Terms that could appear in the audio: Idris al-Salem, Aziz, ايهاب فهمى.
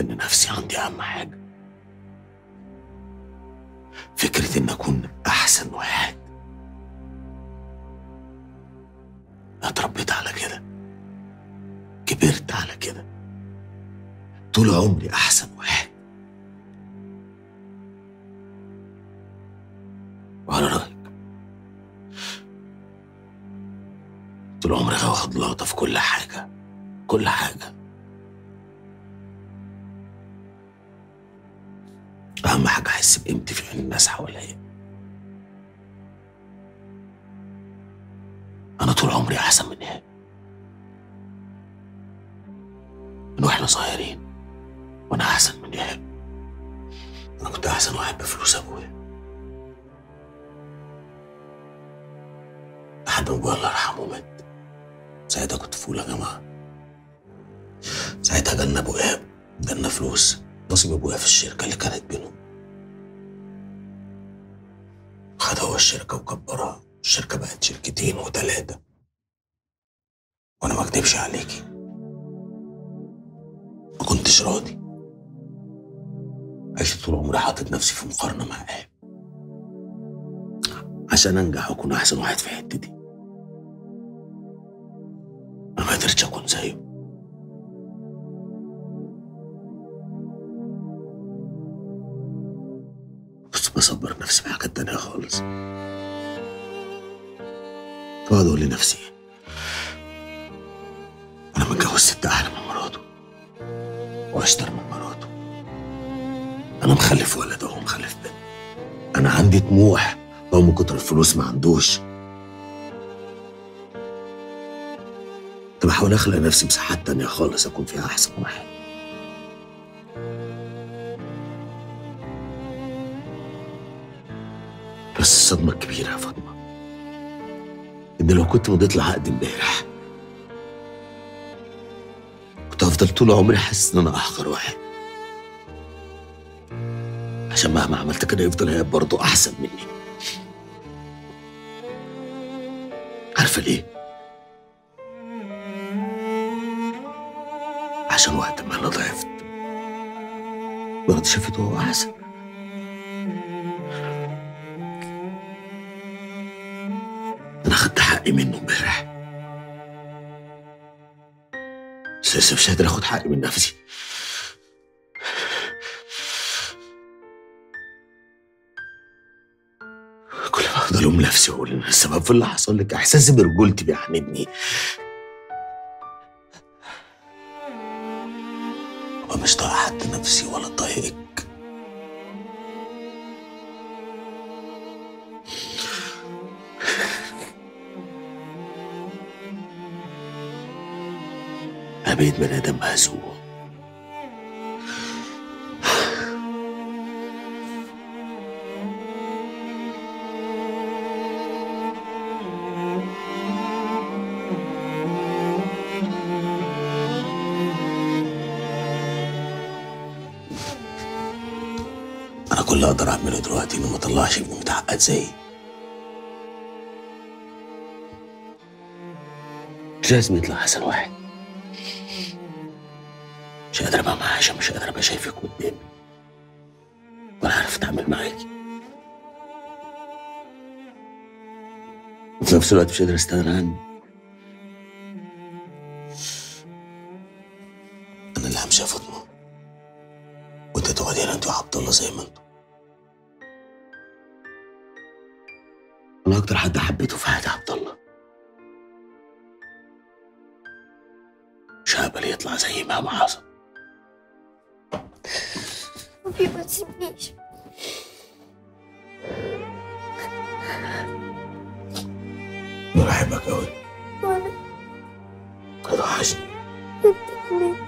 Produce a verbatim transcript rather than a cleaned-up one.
اكتشفت ان نفسي عندي اهم حاجه، فكره ان اكون احسن واحد. انا اتربيت على كده، كبرت على كده، طول عمري احسن واحد. وعلى رايك طول عمري واخد لقطه في كل حاجه، كل حاجه. أهم حاجة أحس بقيمتي في عين الناس حواليا. أنا طول عمري أحسن من إيهاب، من وإحنا صغيرين وأنا أحسن من إيهاب. أنا كنت أحسن واحد بفلوس أبويا لحد ما أبويا الله يرحمه مات. ساعتها كنت في أولى جامعة. ساعتها جالنا أبو إيهاب، جالنا فلوس، نصيب ابويا في الشركه اللي كانت بينهم. خد هو الشركه وكبرها، الشركه بقت شركتين وتلاته. وانا ما اكدبش عليكي، ما كنتش راضي. عشت طول عمري حاطط نفسي في مقارنه مع ايهاب عشان انجح واكون احسن واحد في حتتي. انا ما قدرتش اكون زيه. بصبر نفسي بحاجات تانية خالص، واقعد اقول لنفسي انا متجوز ست احلى من مراته واشطر من مراته، انا مخلف ولد وهو مخلف بنت، انا عندي طموح وهو من كتر الفلوس ما عندوش. كنت بحاول اخلق نفسي مساحات تانية خالص اكون فيها احسن واحد. بس الصدمة الكبيرة يا فاطمة إن لو كنت مضيت لعقد امبارح كنت هفضل طول عمري حاسس إن أنا أحقر واحد، عشان مهما عملت كده يفضل هي برضه أحسن مني. عارفة ليه؟ عشان وقت ما أنا ضعفت مراتي شافته هو أحسن. أنا خدت حقي منه امبارح، بس لسه مش قادر آخد حقي من نفسي. كل ما أفضل ألوم نفسي وأقول إن السبب في اللي حصل لك إحساسي برجولتي بيعاندني. أبقى مش طايق حد نفسي ولا طايقك. أنا بقيت بني آدم هزوع. أنا كل اللي أقدر أعمله دلوقتي إني ما أطلعش ابني متعقد زيي. لازم يطلع أحسن واحد. مش قادر ابقى معايا عشان مش قادر ابقى شايفك قدامي ولا عارف اتعامل معاكي، وفي نفس الوقت مش قادر استغنى عني. انا اللي همشي يا فاطمه، وانت تقعدي هنا انت وعبد الله زي ما انتوا. انا اكتر حد حبيته في حياتي عبد الله، مش هقبل يطلع زي ما حصل. حبيبي ما تسيبنيش. انا بحبك قوي. وانا هتوحشني. انت كمان.